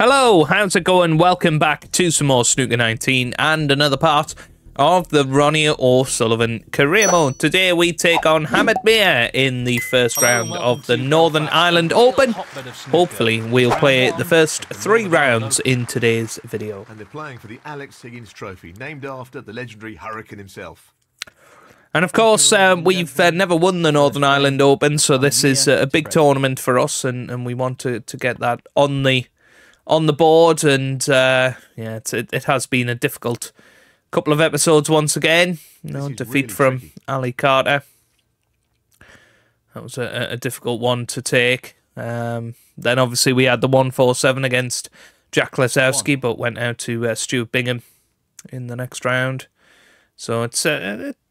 Hello, how's it going? Welcome back to some more Snooker 19 and another part of the Ronnie O'Sullivan career mode. Today we take on Hamad Mir in the first round of the Northern Ireland Open. Hopefully we'll play the first three rounds in today's video. And they're playing for the Alex Higgins Trophy, named after the legendary Hurricane himself. And of course, we've never won the Northern Ireland Open, so this is a big tournament for us, and we want to get that on the board. And yeah, it has been a difficult couple of episodes once again. You know, defeat from Ali Carter. That was a difficult one to take. Then obviously we had the 1-4-7 against Jack Lesowski, but went out to Stuart Bingham in the next round. So it's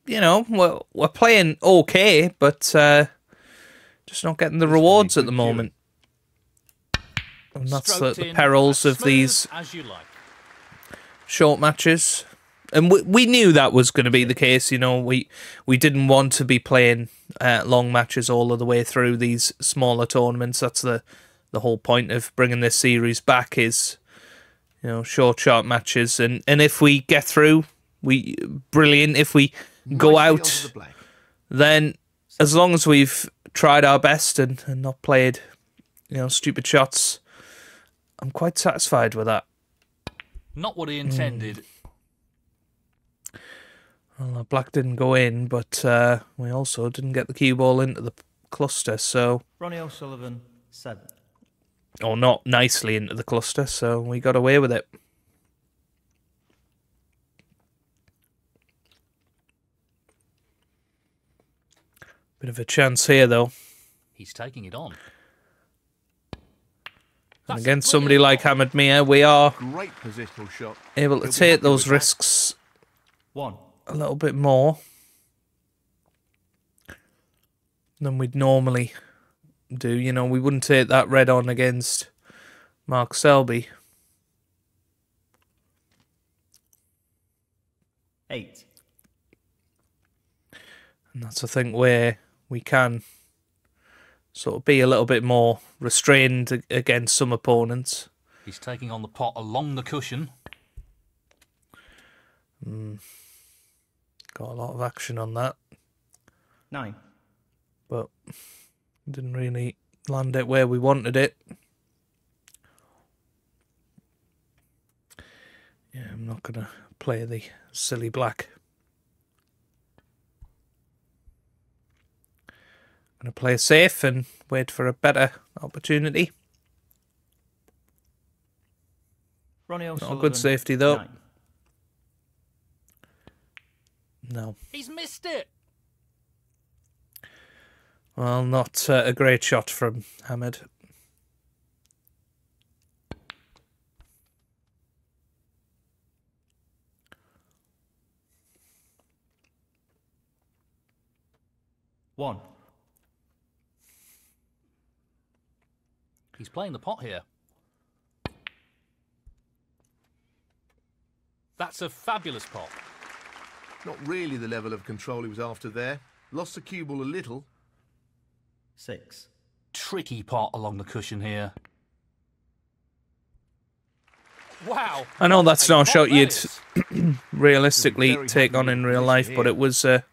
you know, we're playing okay, but just not getting the rewards at the moment. And that's the perils of these short matches. And we knew that was going to be the case, you know. We didn't want to be playing long matches all of the way through these smaller tournaments. That's the whole point of bringing this series back is, you know, short, sharp matches. And if we get through, brilliant. If we go out, then as long as we've tried our best and not played, you know, stupid shots, I'm quite satisfied with that. Not what he intended. Well, black didn't go in, but we also didn't get the cue ball into the cluster, so... Ronnie O'Sullivan, 7. Or not nicely into the cluster, so we got away with it. Bit of a chance here, though. He's taking it on. And against somebody like Hamed Miah, we are able to take those risks a little bit more than we'd normally do. You know, we wouldn't take that red on against Mark Selby. 8. And that's, I think, where we can sort of be a little bit more restrained against some opponents. He's taking on the pot along the cushion. Got a lot of action on that. 9. But didn't really land it where we wanted it. Yeah, I'm not going to play the silly black. I'm going to play safe and wait for a better opportunity. Ronnie O'Sullivan, not a good safety, though. 9. No. He's missed it. Well, not a great shot from Hamed. One. He's playing the pot here. That's a fabulous pot. Not really the level of control he was after there. Lost the cue ball a little. 6. Tricky pot along the cushion here. Wow. I know that's not a shot you'd realistically take on in real life, but it was an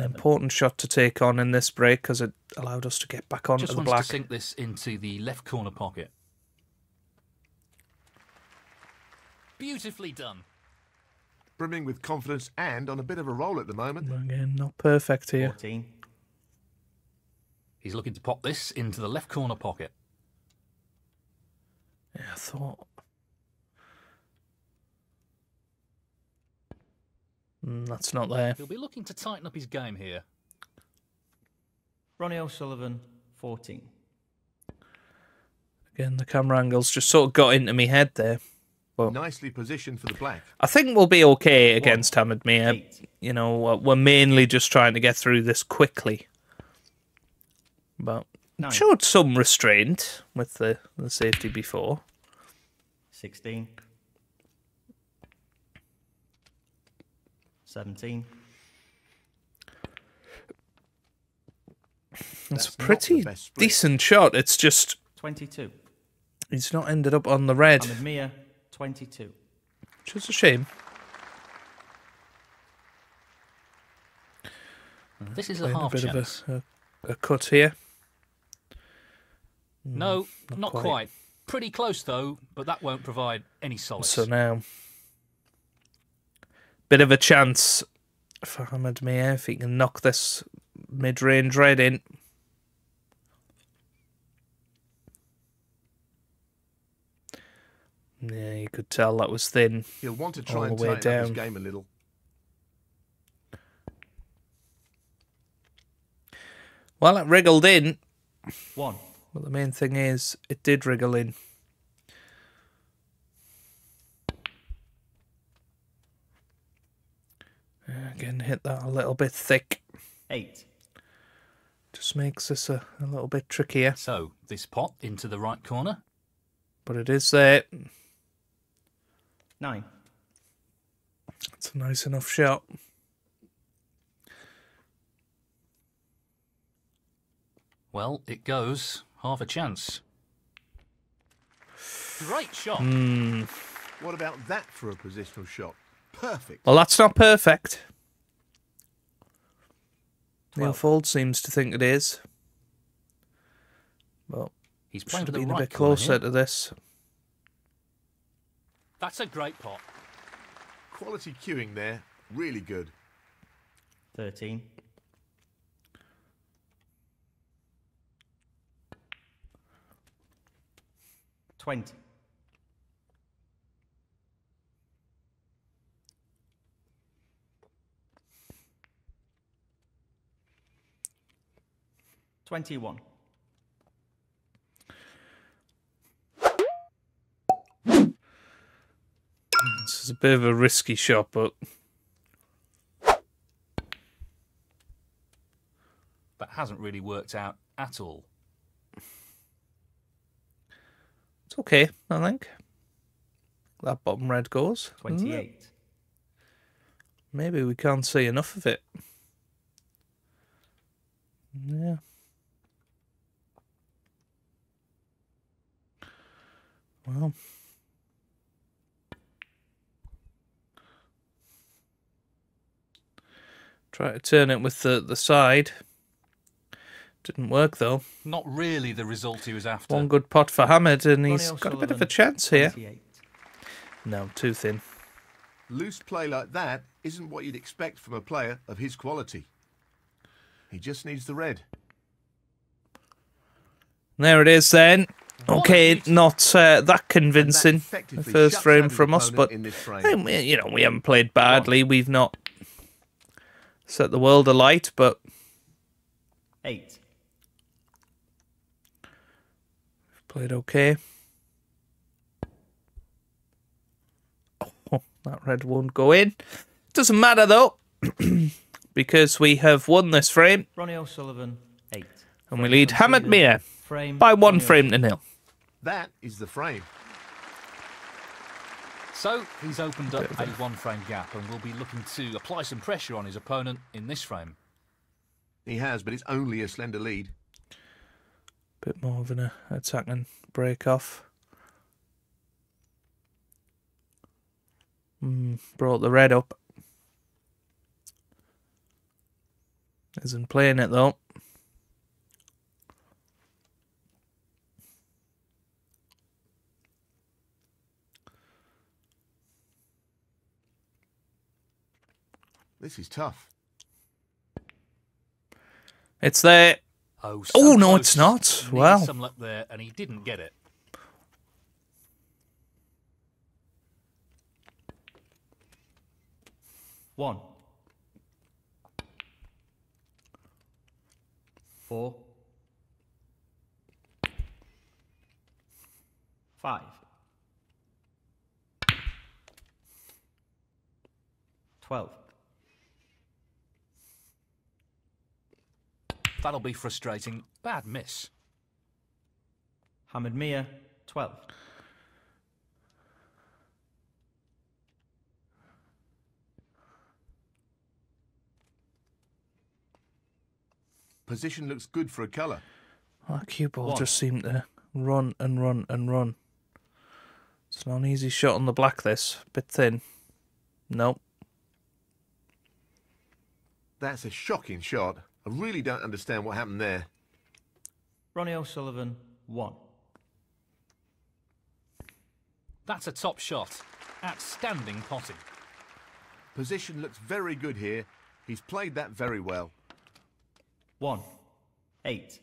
important shot to take on in this break because it allowed us to get back onto the black. Just sink this into the left corner pocket. Beautifully done. Brimming with confidence and on a bit of a roll at the moment. Again, not perfect here. 14. He's looking to pop this into the left corner pocket. Yeah, I thought... that's not there. He'll be looking to tighten up his game here. Ronnie O'Sullivan, 14. Again, the camera angles just sort of got into my head there. Well, nicely positioned for the black. I think we'll be okay against Hamed Miah. You know, we're mainly just trying to get through this quickly. But 9. Showed some restraint with the safety before. 16. 17. That's a pretty decent shot. It's just 22. He's not ended up on the red. Hamed Miah, 22. Which is a shame. This is a half bit chance. Of a cut here. No, not quite. Pretty close, though, but that won't provide any solace. So now, bit of a chance for Hamad Mir if he can knock this mid-range red in. Yeah, you could tell that was thin. You'll want to try and tighten up his game a little. Well, it wriggled in. One. But the main thing is, it did wriggle in. Again, hit that a little bit thick. 8. Just makes this a little bit trickier. So, this pot into the right corner. But it is there. 9. That's a nice enough shot. Well, it goes... half a chance. Great shot. Mm. What about that for a positional shot? Perfect. Well, that's not perfect. 12. Neil Fold seems to think it is. Well, he's playing should have been right a bit closer to this. That's a great pot. Quality cueing there. Really good. 13. Twenty-one. This is a bit of a risky shot, but that hasn't really worked out at all. Okay, I think that bottom red goes 28. Maybe we can't see enough of it. Yeah, well, try to turn it with the side. Didn't work, though. Not really the result he was after. One good pot for Hamad, and he's got a bit of a chance here. 28. No, too thin. Loose play like that isn't what you'd expect from a player of his quality. He just needs the red. There it is, then. Okay, not that convincing. The first frame from us, but, you know, we haven't played badly. We've not set the world alight, but... 8. Played okay. Oh, that red won't go in. Doesn't matter though, because we have won this frame. Ronnie O'Sullivan, 8. And we lead Hamad Mir by 1 frame to nil. That is the frame. So he's opened up a 1 frame gap and will be looking to apply some pressure on his opponent in this frame. He has, but it's only a slender lead. Bit more of an attack and break off. Brought the red up. Isn't playing it though. This is tough. It's there. Oh, so no, it's not. Wow. Some luck there, and he didn't get it. One. 4. 5. 12. That'll be frustrating. Bad miss. Hamed Miah, 12. Position looks good for a colour. That cue ball just seemed to Run and run and run. It's not an easy shot on the black, this. Bit thin. Nope. That's a shocking shot. I really don't understand what happened there. Ronnie O'Sullivan, 1. That's a top shot. Outstanding potting. Position looks very good here. He's played that very well. 1-8.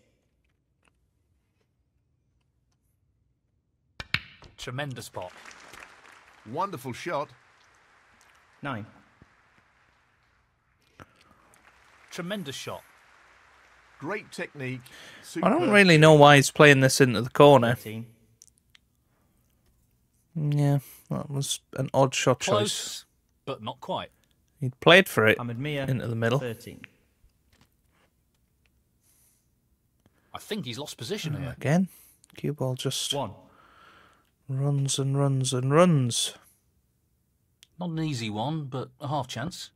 Tremendous pot. Wonderful shot. 9. Tremendous shot. Great technique. Super. I don't really know why he's playing this into the corner. 13. Yeah, that was an odd shot choice. Close, but not quite. He played for it into the middle. 13. I think he's lost position here. Again, cue ball just runs and runs and runs. Not an easy one, but a half chance.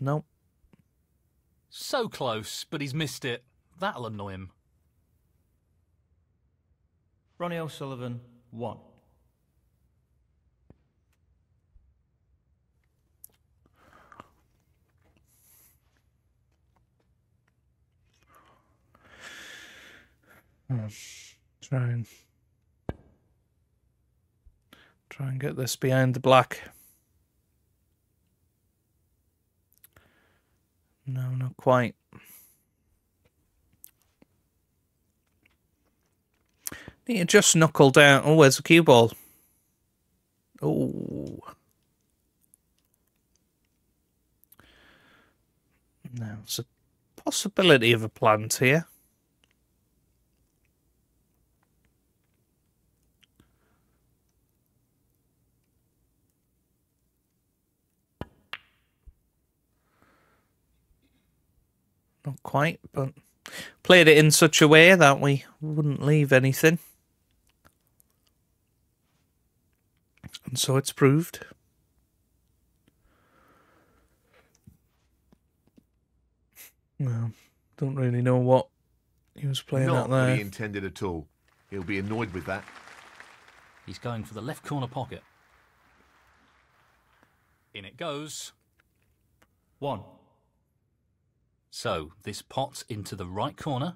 Nope. So close, but he's missed it. That'll annoy him. Ronnie O'Sullivan, 1. Try and get this behind the black. No, not quite. Need to just knuckle down. Oh, where's the cue ball? Oh. Now, it's a possibility of a plant here. Not quite, but played it in such a way that we wouldn't leave anything. And so it's proved. Well, don't really know what he was playing out there. Not what he intended at all. He'll be annoyed with that. He's going for the left corner pocket. In it goes. 1. So, this pot's into the right corner.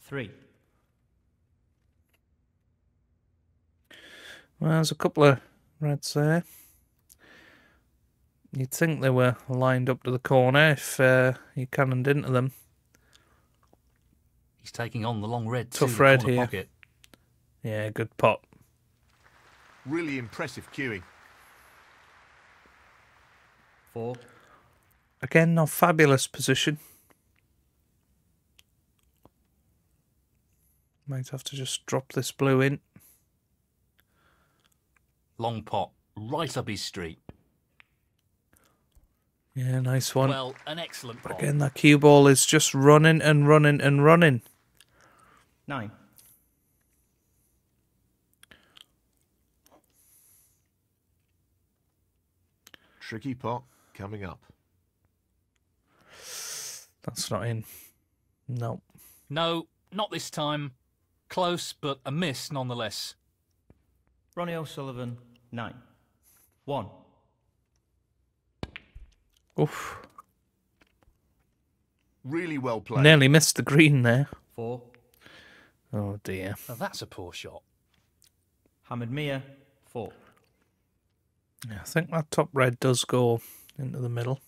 Three. Well, there's a couple of reds there. You'd think they were lined up to the corner if you cannoned into them. He's taking on the long red. Tough red here. Pocket. Yeah, good pot. Really impressive cueing. 4. Again, not fabulous position. Might have to just drop this blue in. Long pot, right up his street. Yeah, nice one. Well, an excellent pot. Again, that cue ball is just running and running and running. 9. Tricky pot coming up. That's not in. No. No, not this time. Close, but a miss nonetheless. Ronnie O'Sullivan, 9. 1. Oof. Really well played. Nearly missed the green there. 4. Oh dear. Now that's a poor shot. Hamed Miah, 4. Yeah, I think that top red does go into the middle.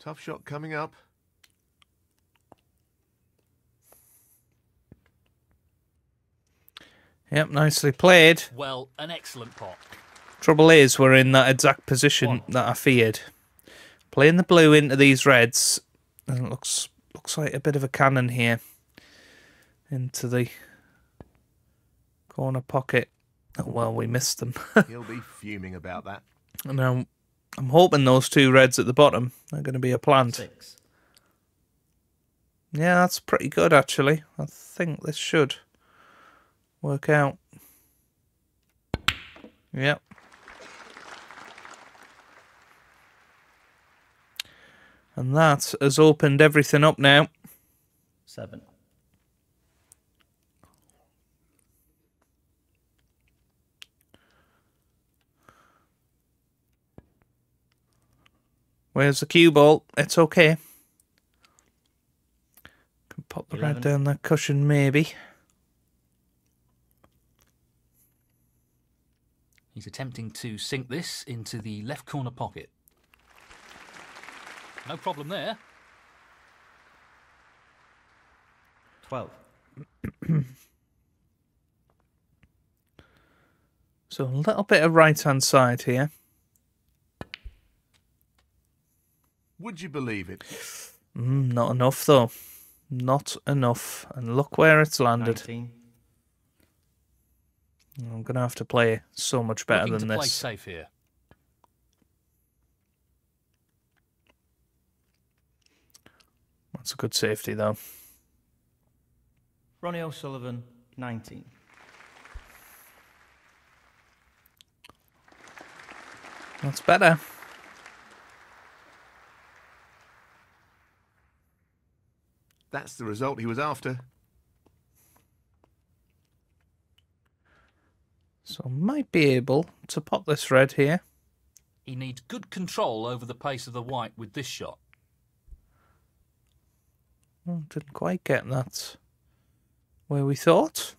Tough shot coming up. Yep, nicely played. Well, an excellent pot. Trouble is, we're in that exact position 1. That I feared. Playing the blue into these reds, and it looks like a bit of a cannon here into the corner pocket. Oh, well, we missed them. He'll be fuming about that. And I'm hoping those two reds at the bottom are going to be a plant. 6. Yeah, that's pretty good, actually. I think this should work out. Yep. And that has opened everything up now. 7. Where's the cue ball? It's okay. Can pop the 11. Red down that cushion, maybe. He's attempting to sink this into the left corner pocket. No problem there. 12. So a little bit of right-hand side here. Would you believe it? Not enough, though. Not enough. And look where it's landed. 19. I'm going to have to play so much better than this. Play safe here. That's a good safety, though. Ronnie O'Sullivan, 19. That's better. That's the result he was after. So might be able to pop this red here. He needs good control over the pace of the white with this shot. Well, didn't quite get that where we thought.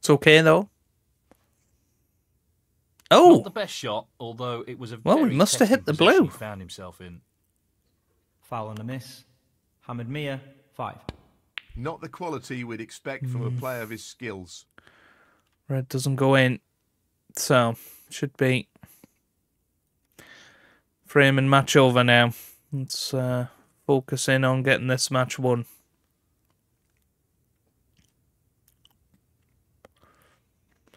It's okay, though. Oh! Not the best shot, although it was a very testing position he found himself in. Well, we must have hit the blue. Foul and a miss. Hamed Miah, 5. Not the quality we'd expect from a player of his skills. Red doesn't go in, so should be frame and match over now. Let's focus in on getting this match won.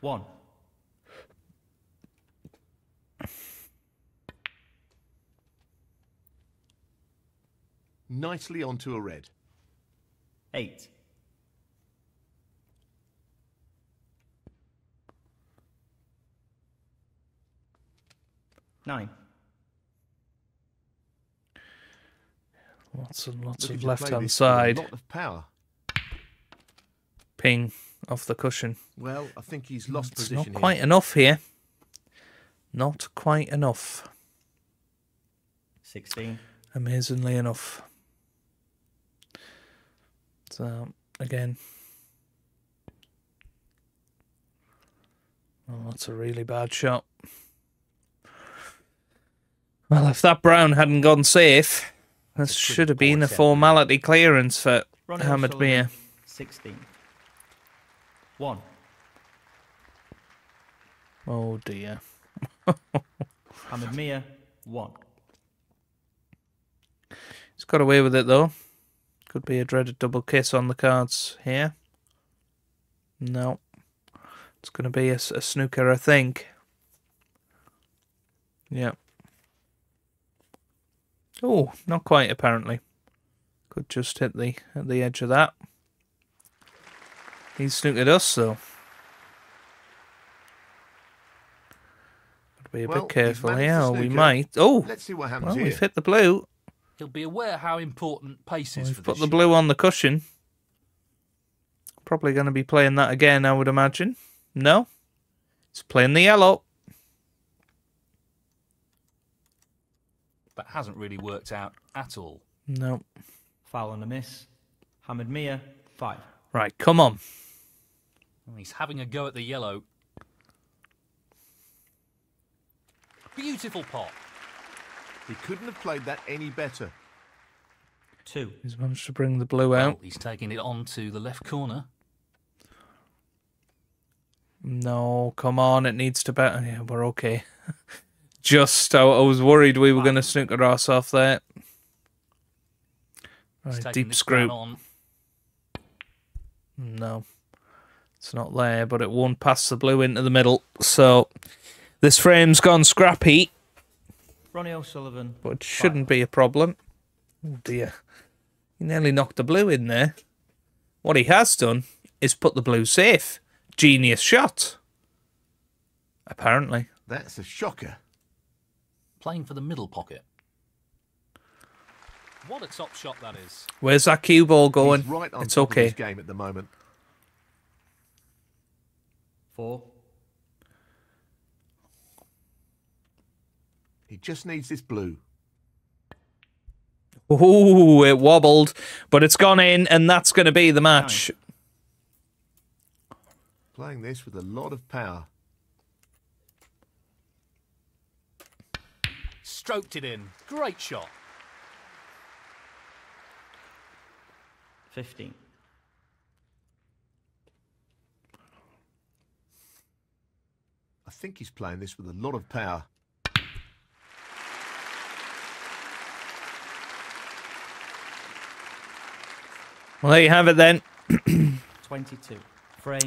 One. Nicely onto a red. 8. Nine. Lots and lots of left-hand side. A lot of power. Ping off the cushion. Well, I think he's lost position here. It's not quite enough here. Not quite enough. 16. Amazingly enough. So, again, that's a really bad shot. Well, if that brown hadn't gone safe, this should have been a formality clearance for Hamad Mir. 16. 1. Oh, dear. Hamad Mir, 1. He's got away with it, though. Could be a dreaded double kiss on the cards here. No. It's going to be a snooker, I think. Yeah. Oh, not quite, apparently. Could just hit the at the edge of that. He's snookered us, though. Got to be a bit careful here, or we might... Oh! Let's see what happens here. We've hit the blue. He'll be aware how important pace is for this. Put the blue on the cushion. Probably going to be playing that again, I would imagine. No. It's playing the yellow. That hasn't really worked out at all. No. Foul and a miss. Hamed Miah, 5. Right, come on. He's having a go at the yellow. Beautiful pot. He couldn't have played that any better. 2. He's managed to bring the blue out. Well, he's taking it on to the left corner. No, come on, it needs to better. Yeah, we're okay. Just, I was worried we were going to snooker us off there. Right, deep screw. No, it's not there, but it won't pass the blue into the middle. So this frame's gone scrappy. Ronnie O'Sullivan. But it shouldn't be a problem. Oh dear. He nearly knocked the blue in there. What he has done is put the blue safe. Genius shot. Apparently. That's a shocker. Playing for the middle pocket. What a top shot that is. Where's that cue ball going? Right on, it's okay. This game at the moment. 4. He just needs this blue. Oh, it wobbled, but it's gone in, and that's going to be the match. Playing this with a lot of power. Stroked it in. Great shot. 15. I think he's playing this with a lot of power. Well, there you have it then. 22. Frame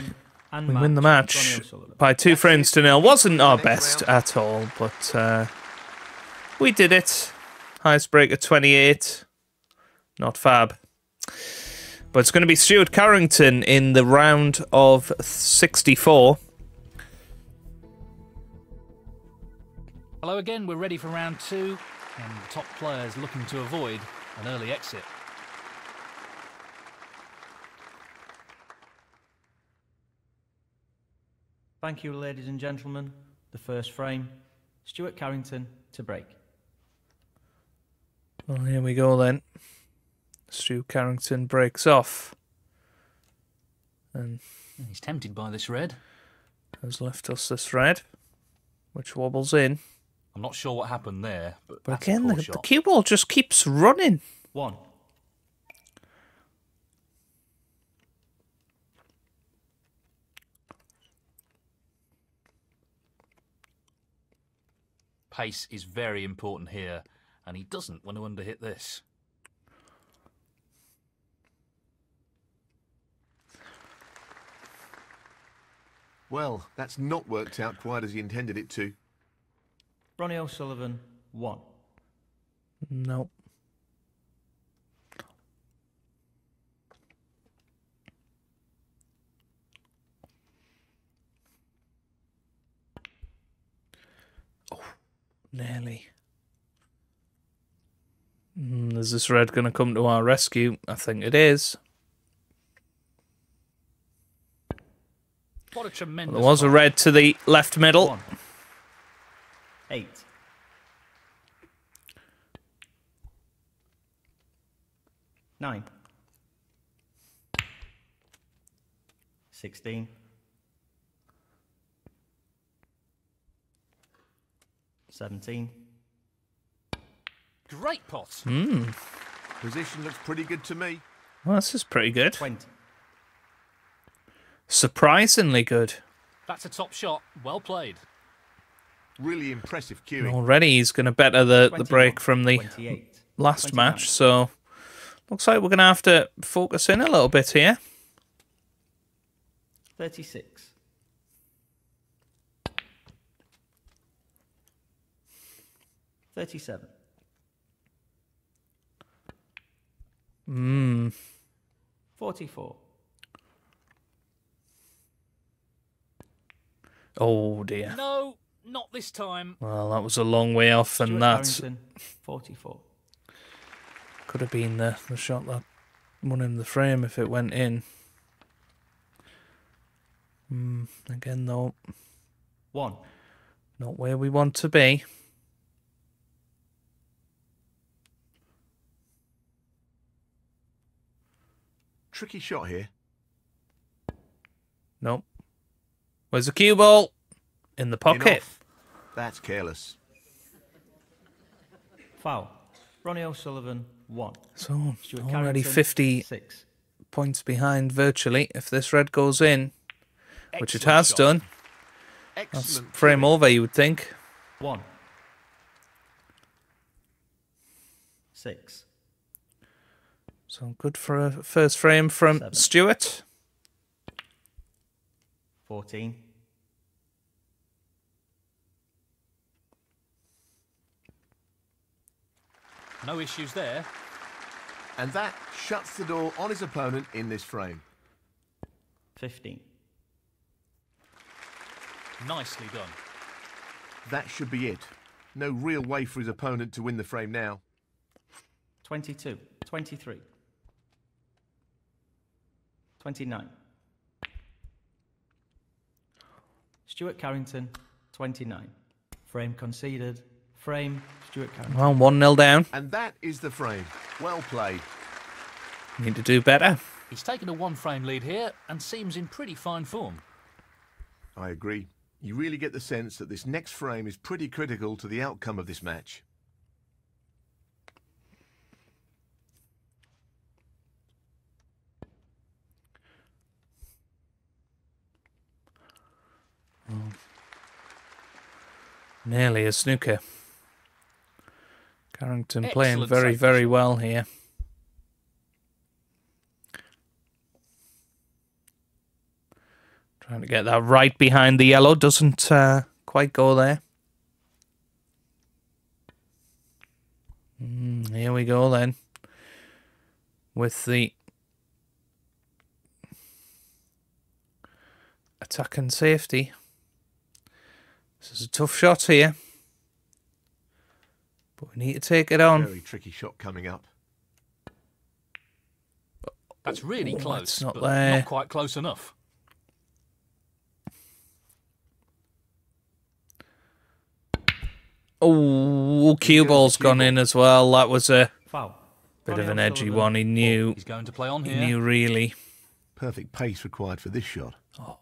and we win the match by 2 frames to 0. Wasn't our best at all, but we did it. Highest break at 28. Not fab. But it's going to be Stuart Carrington in the round of 64. Hello again. We're ready for round 2. And the top players looking to avoid an early exit. Thank you, ladies and gentlemen. The first frame, Stuart Carrington to break. Well, here we go then. Stuart Carrington breaks off. And he's tempted by this red. Has left us this red, which wobbles in. I'm not sure what happened there. But again, the cue ball just keeps running. 1. Pace is very important here, and he doesn't want to underhit this. Well, that's not worked out quite as he intended it to. Ronnie O'Sullivan, 1. No. Nearly. Is this red going to come to our rescue? I think it is. What a tremendous there was point. A red to the left middle. 8. Nine. 16. 17. Great pot. Position looks pretty good to me. Well, this is pretty good. 20. Surprisingly good. That's a top shot. Well played. Really impressive cueing. And already he's going to better the break from the last 29. Match, so looks like we're going to have to focus in a little bit here. 36. 37. Hmm. 44. Oh dear. No, not this time. Well, that was a long way off, and that 44. Could have been the shot that won him the frame if it went in. Hmm. Again, though. 1. Not where we want to be. 3 shot here. Nope. Where's the cue ball? In the pocket. Enough. That's careless. Foul. Ronnie O'Sullivan, 1. So Stuart already 50 6. Points behind virtually. If this red goes in, which it has done, that's frame over, you would think. 1. 6. So good for a first frame from 7. Stuart. 14. No issues there. And that shuts the door on his opponent in this frame. 15. Nicely done. That should be it. No real way for his opponent to win the frame now. 22, 23, 29. Stuart Carrington, 29. Frame conceded. Frame, Stuart Carrington. Well, 1-0 down. And that is the frame. Well played. Need to do better. He's taken a one-frame lead here and seems in pretty fine form. I agree. You really get the sense that this next frame is pretty critical to the outcome of this match. Nearly a snooker. Carrington playing very, very well here. Trying to get that right behind the yellow. Doesn't quite go there. Here we go then. With the attack and safety. This is a tough shot here, but we need to take it on. Very tricky shot coming up. That's really close. It's not there. Not quite close enough. Oh, cue ball's gone in as well. That was a bit of an edgy one. He knew. He's going to play on here. He knew really. Perfect pace required for this shot. Oh.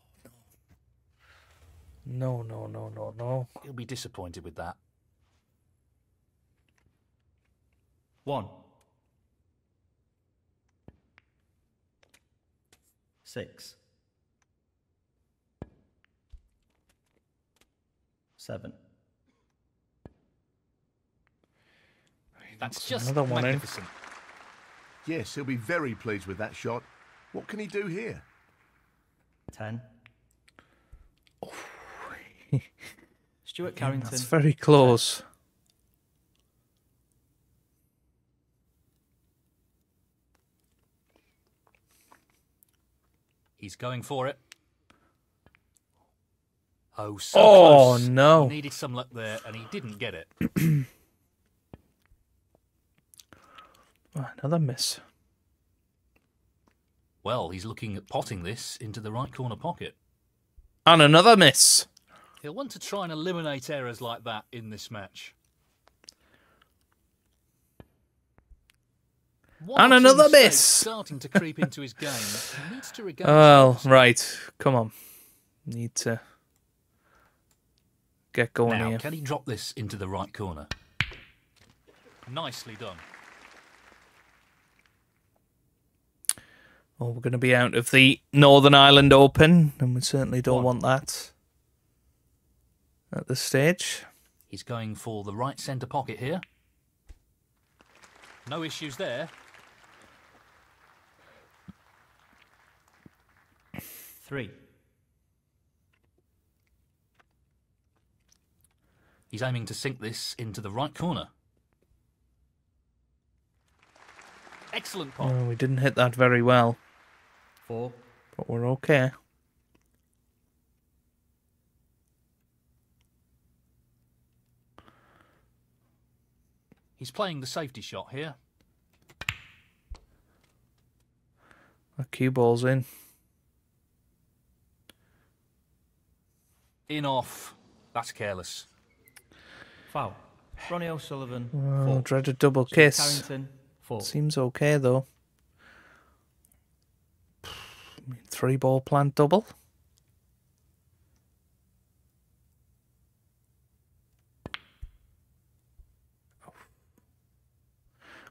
No, no, no, no, no. He'll be disappointed with that. One. 6. 7. That's just another one magnificent. In. Yes, he'll be very pleased with that shot. What can he do here? 10. Oh. Stuart Carrington. That's very close. 10. He's going for it. Oh, so close. No. He needed some luck there, and he didn't get it. Another miss. Well, he's looking at potting this into the right corner pocket. And another miss. He'll want to try and eliminate errors like that in this match. And another miss. Starting to creep into his game. He needs to regain. Well, right. Come on. Need to get going now, here. Can he drop this into the right corner? Nicely done. Well, we're going to be out of the Northern Ireland Open, and we certainly don't want that at this stage. He's going for the right centre pocket here. No issues there. 3. He's aiming to sink this into the right corner. Excellent pot. Oh, we didn't hit that very well. 4. But we're okay. He's playing the safety shot here. The cue ball's in. In off. That's careless. Foul. Ronnie O'Sullivan. Oh, 4. Dreaded double kiss. Carrington. 4. Seems okay though. 3-ball plant double.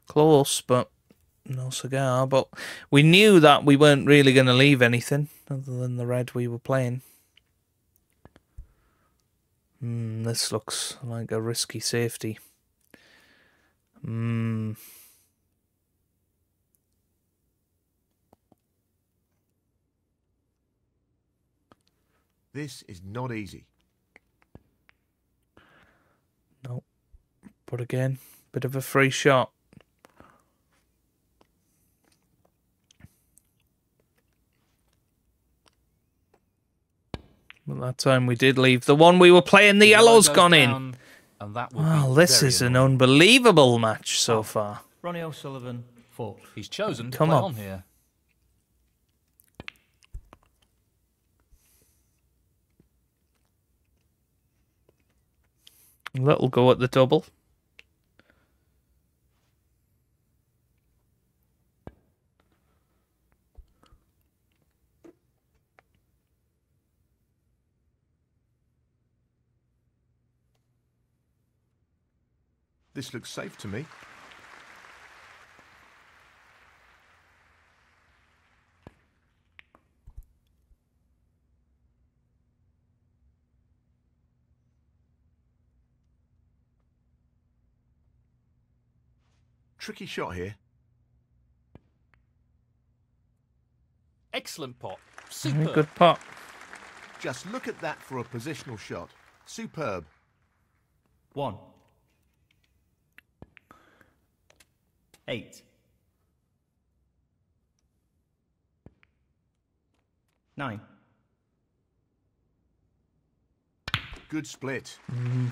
Close, but no cigar. But we knew that we weren't really going to leave anything other than the red we were playing. This looks like a risky safety. This is not easy. No. But again, bit of a free shot. Well, that time we did leave. The one we were playing, the yellow's gone in. And that, well, this is an unbelievable match so far. Ronnie O'Sullivan, 4. He's chosen to play on here. That'll go at the double. This looks safe to me. Tricky shot here. Excellent pot. Superb. Very good pot. Just look at that for a positional shot. Superb. 1. 8. 9. Good split.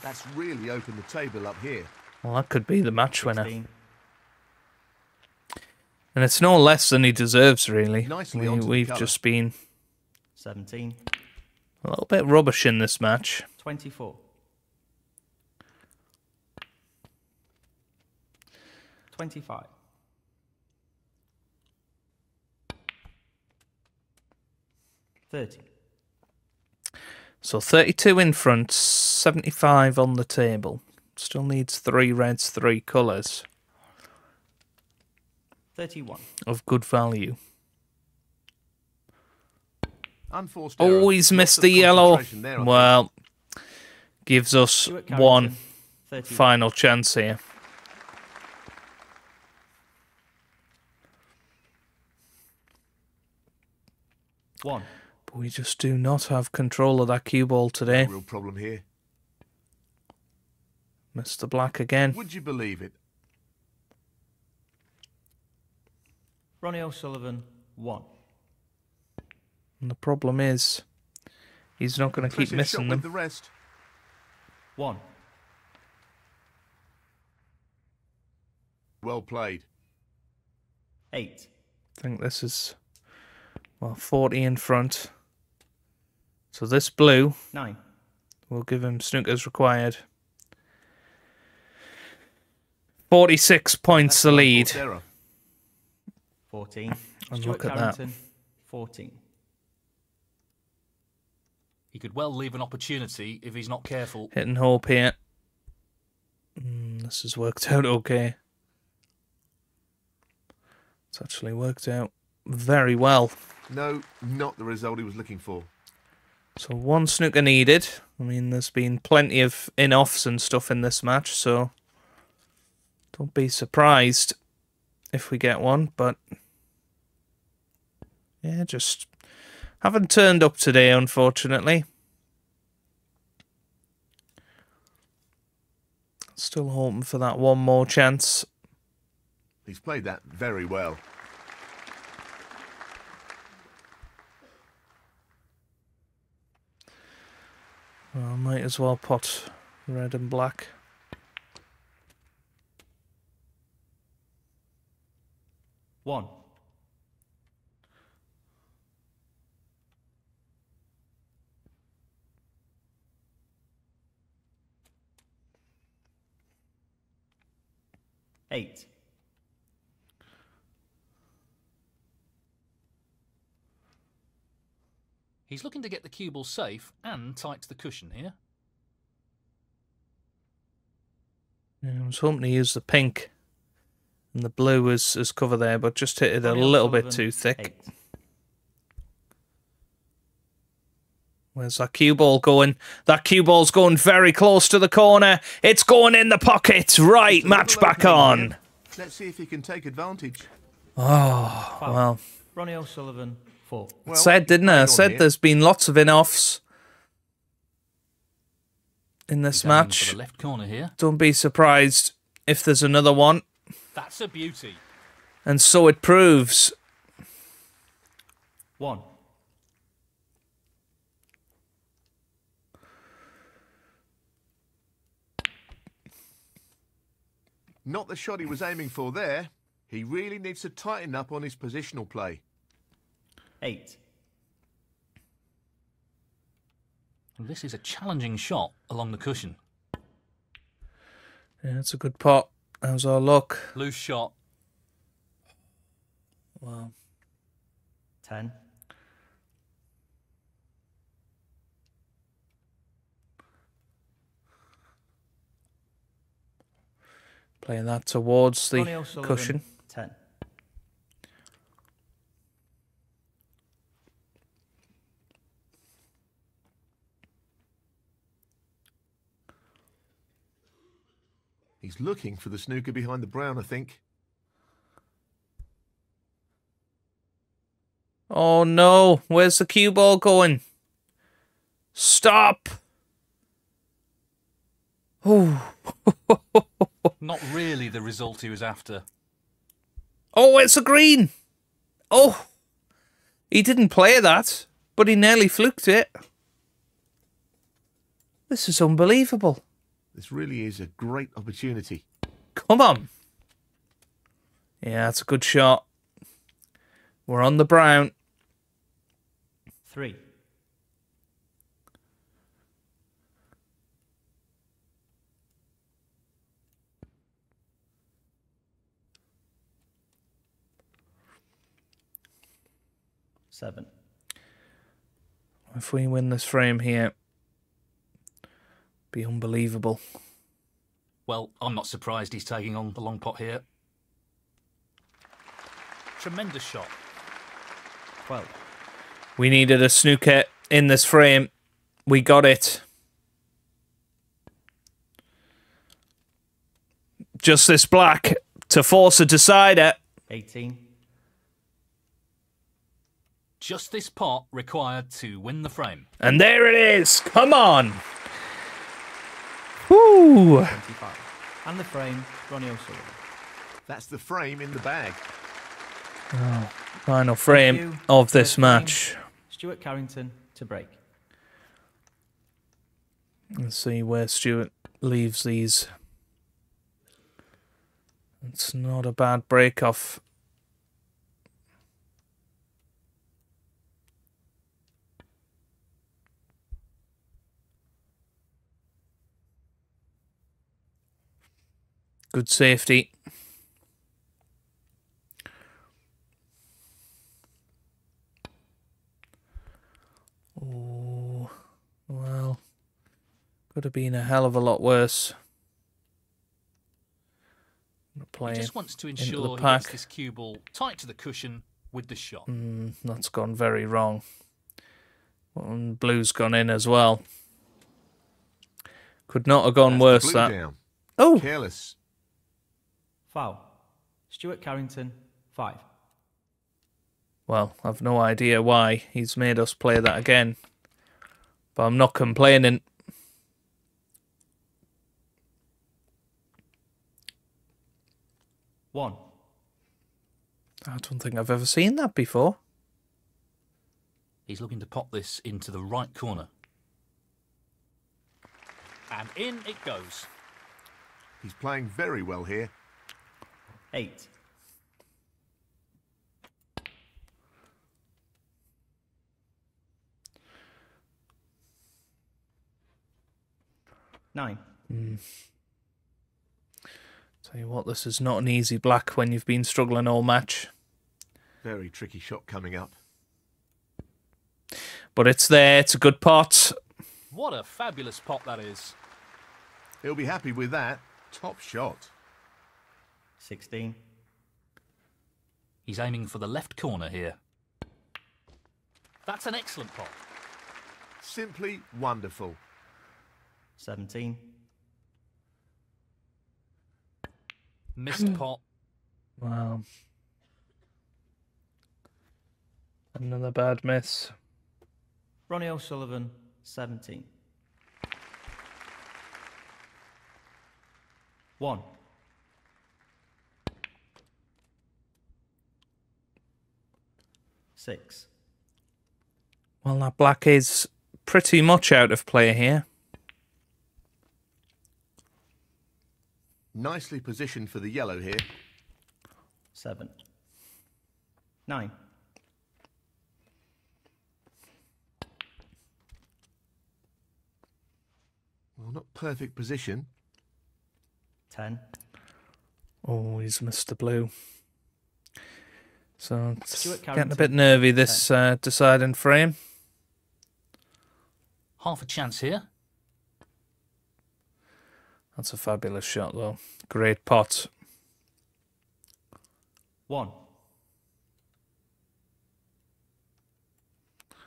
That's really opened the table up here. Well, that could be the match winner. 16. And it's no less than he deserves, really. Nicely we've just been 17. A little bit rubbish in this match. 24. 25. 30. So 32 in front, 75 on the table. Still needs 3 reds, 3 colours. 31. Of good value. Unforced error. Always miss the yellow. Well, gives us one final chance here. But we just do not have control of that cue ball today. No real problem here. Mr. Black again. Would you believe it? Ronnie O'Sullivan, 1. And the problem is, he's not going to keep missing them. The rest. 1. Well played. 8. I think this is... Well, 40 in front. So this blue... 9. We'll give him snookers required. 46 points the lead. 14. And look at that. 14. He could well leave an opportunity if he's not careful. Hit and hope here. This has worked out okay. It's actually worked out very well. No, not the result he was looking for. So one snooker needed. I mean, there's been plenty of in-offs and stuff in this match, so don't be surprised if we get one, but yeah, just haven't turned up today, unfortunately. Still hoping for that one more chance. He's played that very well. Well, might as well pot red and black. One. Eight. 8. He's looking to get the cue ball safe and tight to the cushion here. Yeah, I was hoping to use the pink. And the blue was as cover there, but just hit it a little bit too thick. 8. Where's that cue ball going? That cue ball's going very close to the corner. It's going in the pocket. Right, match back on. Let's see if he can take advantage. Oh, 5. Well. Ronnie O'Sullivan, 4. I said, didn't I? I said there's been lots of in-offs in this match. Left corner here. Don't be surprised if there's another one. That's a beauty. And so it proves. 1. Not the shot he was aiming for there. He really needs to tighten up on his positional play. 8. Well, this is a challenging shot along the cushion. Yeah, it's a good pot. How's our luck? Loose shot. Wow. 10. Playing that towards the cushion. 10. He's looking for the snooker behind the brown, I think. Oh no, where's the cue ball going? Stop! Oh. Not really the result he was after. Oh, it's a green! Oh! He didn't play that, but he nearly fluked it. This is unbelievable. This really is a great opportunity. Come on. Yeah, that's a good shot. We're on the brown. 3. If we win this frame here, be unbelievable. Well, I'm not surprised he's taking on the long pot here. Tremendous shot. 12. We needed a snooker in this frame. We got it. Just this black to force a decider. 18. Just this pot required to win the frame. And there it is. Come on. Woo. 25. And the frame, Ronnie O'Sullivan. That's the frame in the bag. Oh, final frame of this match. Stuart Carrington to break. Let's see where Stuart leaves these. It's not a bad break off. Good safety. Oh, well, could have been a hell of a lot worse. He just wants to ensure he gets this cue ball tight to the cushion with the shot. That's gone very wrong. And blue's gone in as well. Could not have gone worse, that. Down. Oh! Careless. Foul. Stuart Carrington, 5. Well, I've no idea why he's made us play that again. But I'm not complaining. One. I don't think I've ever seen that before. He's looking to pop this into the right corner. And in it goes. He's playing very well here. 8. Nine. Tell you what, this is not an easy black when you've been struggling all match. Very tricky shot coming up. But it's there, it's a good pot. What a fabulous pot that is. He'll be happy with that. Top shot. 16. He's aiming for the left corner here. That's an excellent pot. Simply wonderful. 17. Missed pot. Wow. Another bad miss. Ronnie O'Sullivan, 17. 1. Six. Well, that black is pretty much out of play here. Nicely positioned for the yellow here. 7, 9. Well, not perfect position. 10. Oh, he's missed the blue. So it's getting a bit nervy, this deciding frame. Half a chance here. That's a fabulous shot, though. Great pot. 1.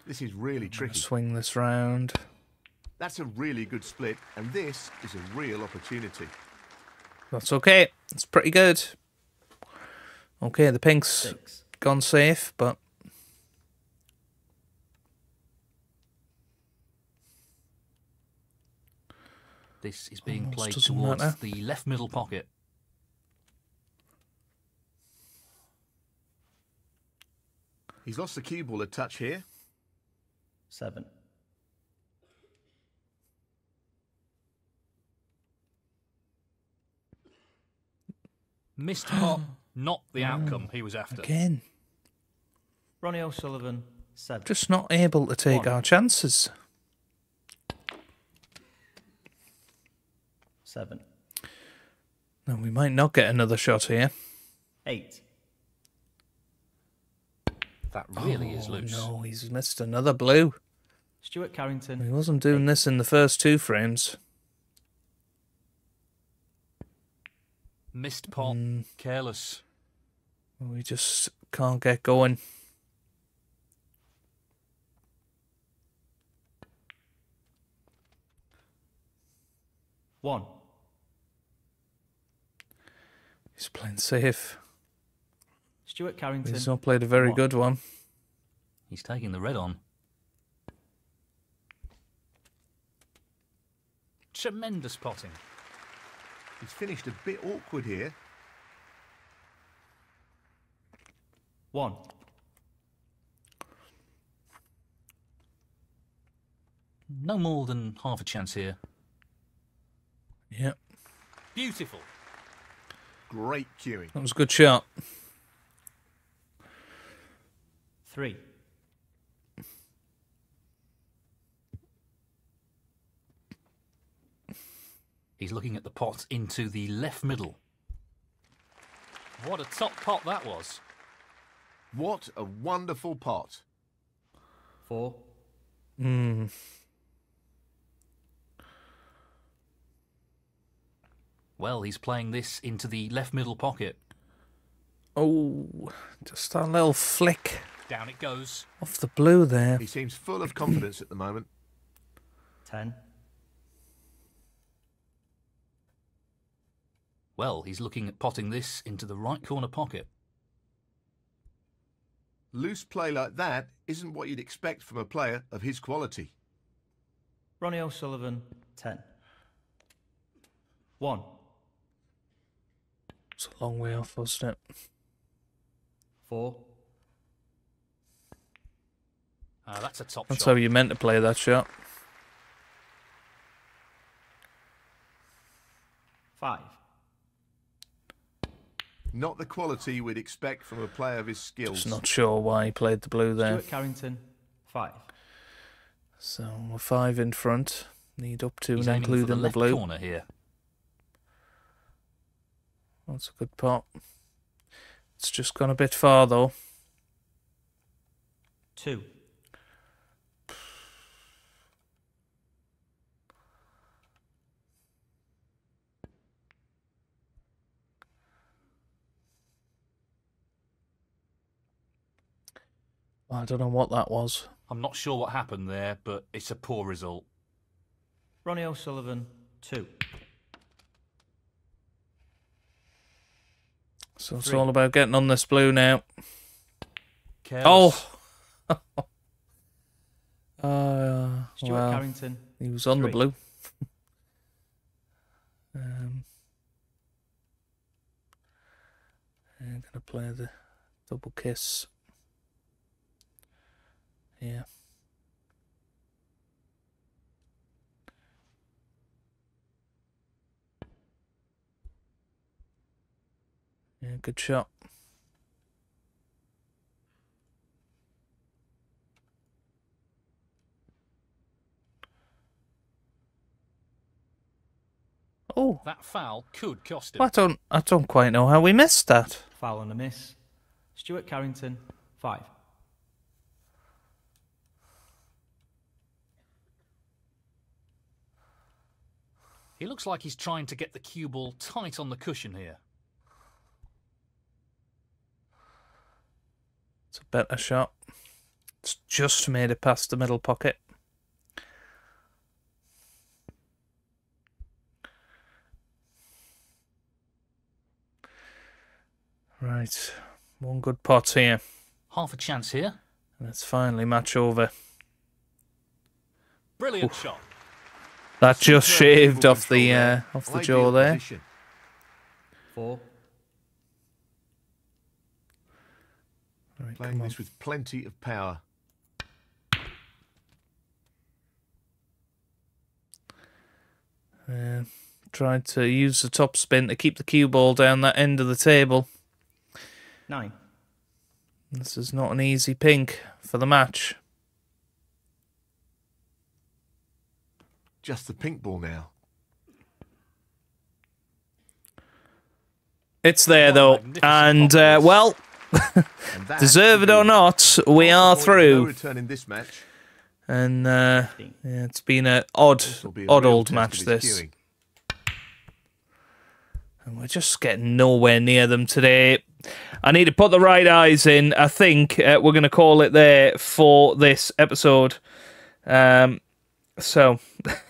This is really tricky. Swing this round. That's a really good split, and this is a real opportunity. That's okay. It's pretty good. Okay, the pink's 6. Gone safe, but... This is being played towards the left middle pocket. He's lost the cue ball a touch here. 7. Missed pot, not the outcome he was after. Again. Ronnie O'Sullivan, 7. Just not able to take our chances. 7. Now we might not get another shot here. 8. That really is loose. No, he's missed another blue. Stuart Carrington. He wasn't doing this in the first 2 frames. Missed pot, careless. We just can't get going. 1. He's playing safe. Stuart Carrington. He's not played a very good one. He's taking the red on. Tremendous potting. He's finished a bit awkward here. 1. No more than half a chance here. Yep. Beautiful. Great cueing. That was a good shot. 3. He's looking at the pot into the left middle. What a top pot that was. What a wonderful pot. 4. Well, he's playing this into the left middle pocket. Oh, just a little flick. Down it goes. Off the blue there. He seems full of confidence at the moment. 10. Well, he's looking at potting this into the right corner pocket. Loose play like that isn't what you'd expect from a player of his quality. Ronnie O'Sullivan, 10. 1. It's a long way off, wasn't it? 4. That's a top shot. That's how you meant to play that shot. 5. Not the quality we'd expect from a player of his skills. Just not sure why he played the blue there. Stuart Carrington, 5. So we're 5 in front. Need up to and including the blue. Corner here. That's a good pot. It's just gone a bit far, though. 2. I don't know what that was. I'm not sure what happened there, but it's a poor result. Ronnie O'Sullivan, 2. So it's all about getting on this blue now. Careless. Oh! Stuart Carrington. He was on the blue. I'm going to play the double kiss. Yeah. Yeah, good shot. Oh, that foul could cost him. I don't quite know how we missed that. Foul and a miss. Stuart Carrington, 5. He looks like he's trying to get the cue ball tight on the cushion here. It's a better shot. It's just made it past the middle pocket. Right, one good pot here. Half a chance here. And it's finally match over. Brilliant shot. That just shaved off the jaw there. 4. Right, playing this with plenty of power. Tried to use the top spin to keep the cue ball down that end of the table. 9. This is not an easy pink for the match. Just the pink ball now. It's there though, and well, deserve it or not, we are through. And yeah, it's been an odd old match this. And we're just getting nowhere near them today. I need to put the right eyes in. I think we're going to call it there for this episode. So,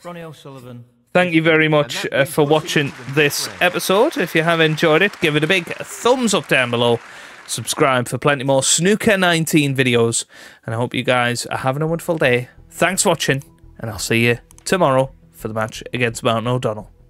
Ronnie O'Sullivan, thank you very much for watching this episode. If you have enjoyed it, give it a big thumbs up down below. Subscribe for plenty more Snooker 19 videos. And I hope you guys are having a wonderful day. Thanks for watching, and I'll see you tomorrow for the match against Martin O'Donnell.